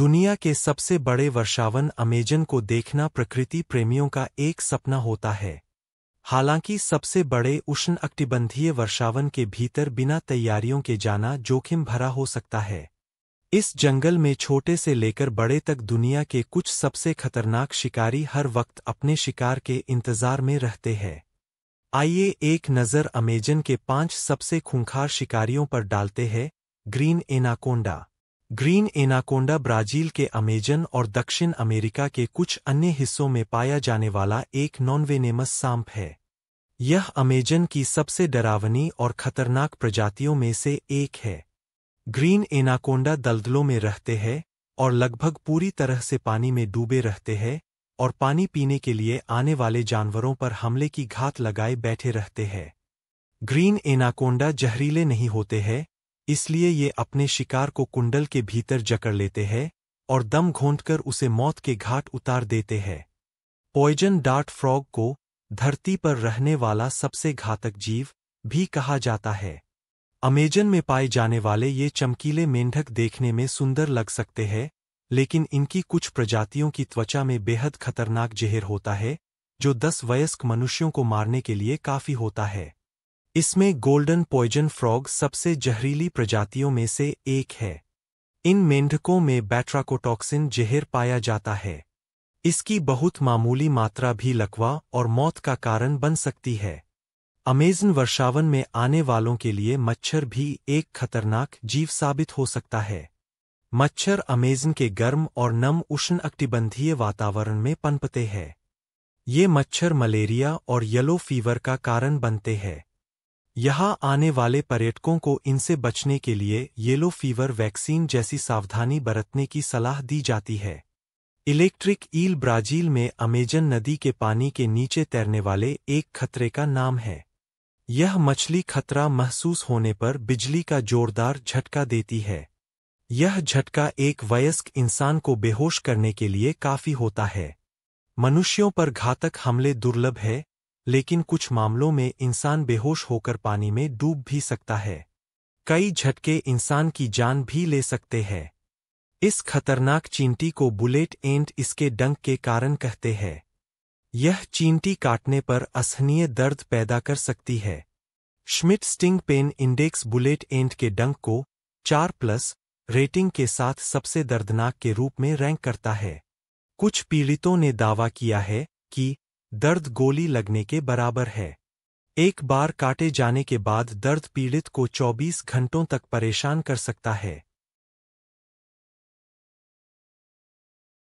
दुनिया के सबसे बड़े वर्षावन अमेजन को देखना प्रकृति प्रेमियों का एक सपना होता है। हालांकि सबसे बड़े उष्णकटिबंधीय वर्षावन के भीतर बिना तैयारियों के जाना जोखिम भरा हो सकता है। इस जंगल में छोटे से लेकर बड़े तक दुनिया के कुछ सबसे खतरनाक शिकारी हर वक्त अपने शिकार के इंतजार में रहते हैं। आइए एक नज़र अमेजन के 5 सबसे खूंखार शिकारियों पर डालते हैं। Green anaconda. Green anaconda Brazil के अमेजन और दक्षिण अमेरिका के कुछ अन्य हिस्सों में पाया जाने वाला एक नॉनवेनेमस सांप है। यह अमेजन की सबसे डरावनी और खतरनाक प्रजातियों में से एक है। ग्रीन एनाकोंडा दलदलों में रहते हैं और लगभग पूरी तरह से पानी में डूबे रहते हैं और पानी पीने के लिए आने वाले जानवरों पर हमले की घात लगाए बैठे रहते हैं। ग्रीन एनाकोंडा जहरीले नहीं होते हैं, इसलिए ये अपने शिकार को कुंडल के भीतर जकड़ लेते हैं और दम घोंटकर उसे मौत के घाट उतार देते हैं। पॉइजन डार्ट फ्रॉग को धरती पर रहने वाला सबसे घातक जीव भी कहा जाता है। अमेजन में पाए जाने वाले ये चमकीले मेंढक देखने में सुंदर लग सकते हैं, लेकिन इनकी कुछ प्रजातियों की त्वचा में बेहद खतरनाक जहर होता है जो 10 वयस्क मनुष्यों को मारने के लिए काफ़ी होता है। इसमें गोल्डन पॉइजन फ्रॉग सबसे जहरीली प्रजातियों में से एक है। इन मेंढकों में बैट्राकोटॉक्सिन जहर पाया जाता है। इसकी बहुत मामूली मात्रा भी लकवा और मौत का कारण बन सकती है। अमेजन वर्षावन में आने वालों के लिए मच्छर भी एक खतरनाक जीव साबित हो सकता है। मच्छर अमेजन के गर्म और नम उष्णकटिबंधीय वातावरण में पनपते हैं। ये मच्छर मलेरिया और येलो फीवर का कारण बनते हैं। यहाँ आने वाले पर्यटकों को इनसे बचने के लिए येलो फीवर वैक्सीन जैसी सावधानी बरतने की सलाह दी जाती है। इलेक्ट्रिक ईल ब्राजील में अमेजन नदी के पानी के नीचे तैरने वाले एक खतरे का नाम है। यह मछली खतरा महसूस होने पर बिजली का जोरदार झटका देती है। यह झटका एक वयस्क इंसान को बेहोश करने के लिए काफ़ी होता है। मनुष्यों पर घातक हमले दुर्लभ है, लेकिन कुछ मामलों में इंसान बेहोश होकर पानी में डूब भी सकता है। कई झटके इंसान की जान भी ले सकते हैं। इस खतरनाक चींटी को बुलेट एंट इसके डंक के कारण कहते हैं। यह चींटी काटने पर असहनीय दर्द पैदा कर सकती है। Schmidt sting pain index bullet ant के डंक को 4+ रेटिंग के साथ सबसे दर्दनाक के रूप में रैंक करता है। कुछ पीड़ितों ने दावा किया है कि दर्द गोली लगने के बराबर है। एक बार काटे जाने के बाद दर्द पीड़ित को 24 घंटों तक परेशान कर सकता है।